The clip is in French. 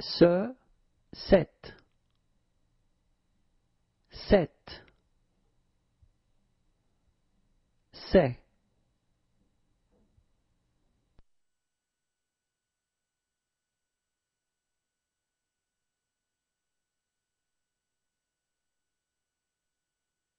ce, cette. Cette. C'est.